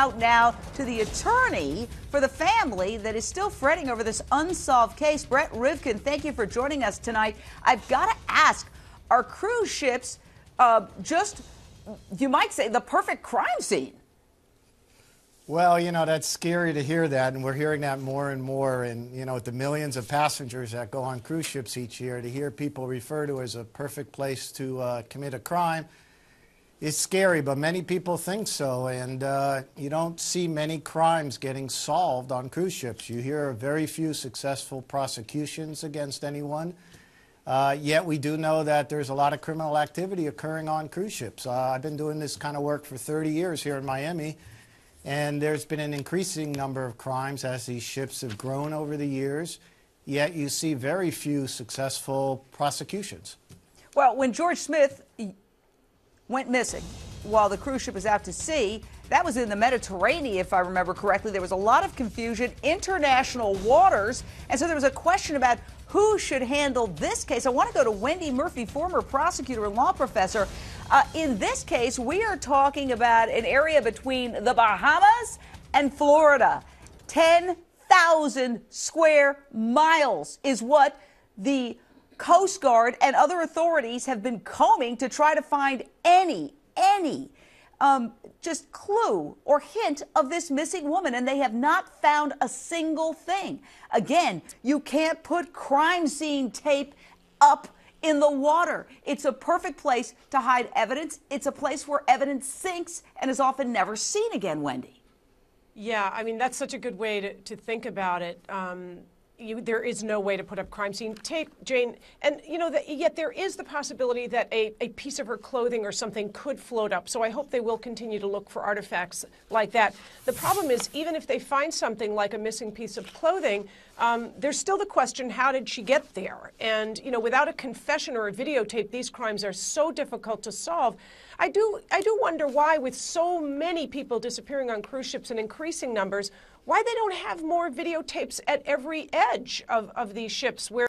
Out now to the attorney for the family that is still fretting over this unsolved case. Brett Rivkin, thank you for joining us tonight. I've got to ask, are cruise ships just, you might say, the perfect crime scene? Well, you know, that's scary to hear that, and we're hearing that more and more. And, you know, with the millions of passengers that go on cruise ships each year, to hear people refer to as a perfect place to commit a crime, it's scary, but many people think so, and you don't see many crimes getting solved on cruise ships. You hear very few successful prosecutions against anyone, yet we do know that there's a lot of criminal activity occurring on cruise ships. I've been doing this kind of work for 30 years here in Miami, and there's been an increasing number of crimes as these ships have grown over the years, yet you see very few successful prosecutions. Well, when George Smith went missing while the cruise ship was out to sea. That was in the Mediterranean, if I remember correctly. There was a lot of confusion, international waters, and so there was a question about who should handle this case. I want to go to Wendy Murphy, former prosecutor and law professor. In this case, we are talking about an area between the Bahamas and Florida. 10,000 square miles is what the Coast Guard and other authorities have been combing to try to find any just clue or hint of this missing woman, and they have not found a single thing. Again, you can't put crime scene tape up in the water. It's a perfect place to hide evidence. It's a place where evidence sinks and is often never seen again, Wendy. Yeah, I mean, that's such a good way to think about it. There is no way to put up crime scene tape, Jane, and you know that. Yet there is the possibility that a piece of her clothing or something could float up. So I hope they will continue to look for artifacts like that. The problem is, even if they find something like a missing piece of clothing, there's still the question: how did she get there? And you know, without a confession or a videotape, these crimes are so difficult to solve. I do wonder why, with so many people disappearing on cruise ships in increasing numbers, why they don't have more videotapes at every edge of these ships where